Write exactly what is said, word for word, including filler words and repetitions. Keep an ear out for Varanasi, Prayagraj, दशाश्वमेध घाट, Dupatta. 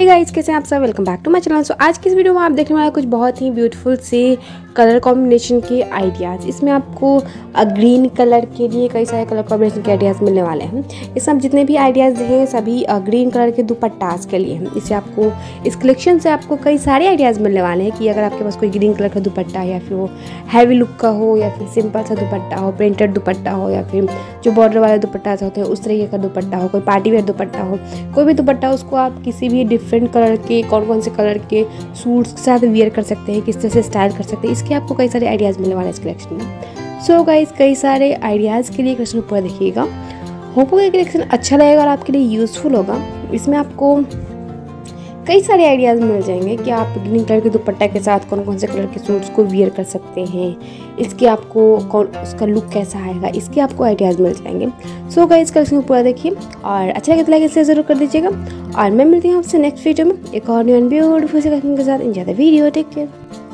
Hey guys, कैसे हैं आप सब। Welcome back to my channel. So आज की इस वीडियो में आप देखने वाले कुछ बहुत ही ब्यूटीफुल से कलर कॉम्बिनेशन के आइडियाज़। इसमें आपको ग्रीन कलर के लिए कई सारे कलर कॉम्बिनेशन के आइडियाज़ मिलने वाले हैं। इसमें आप जितने भी आइडियाज़ हैं सभी ग्रीन कलर के दुपट्टास के लिए हैं। इससे आपको इस कलेक्शन से आपको कई सारे आइडियाज़ मिलने वाले हैं कि अगर आपके पास कोई ग्रीन कलर का दुपट्टा या फिर वो हैवी लुक का हो या फिर सिंपल सा दुपट्टा हो, प्रिंटेड दुपट्टा हो या फिर जो बॉर्डर वाले दुपट्टा होते हैं उस तरीके का दुपट्टा हो, कोई पार्टी वेयर दुपट्टा हो, कोई भी दुपट्टा उसको आप किसी भी डिफरेंट कलर के कौन कौन से कलर के सूट्स के साथ वेयर कर सकते हैं, किस तरह से स्टाइल कर सकते हैं, इसके आपको कई सारे आइडियाज़ मिलने वाले इस कलेक्शन में। सो गाइस, कई सारे आइडियाज़ के लिए कलेक्शन पूरा देखिएगा। होप होगा कलेक्शन अच्छा लगेगा और आपके लिए यूज़फुल होगा। इसमें आपको कई सारे आइडियाज़ मिल जाएंगे कि आप ग्रीन कलर के दुपट्टा के साथ कौन कौन से कलर के सूट्स को वियर कर सकते हैं, इसके आपको कौन उसका लुक कैसा आएगा, इसके आपको आइडियाज़ मिल जाएंगे। सो गाइस, कलेक्शन पूरा देखिए और अच्छा लगे तो लाइक इसे ज़रूर कर दीजिएगा। और मैं मिलती हूँ आपसे नेक्स्ट वीडियो में एक और न्यू एंड ब्यूटीफुल से कलेक्शन के साथ। Enjoy the video, take care.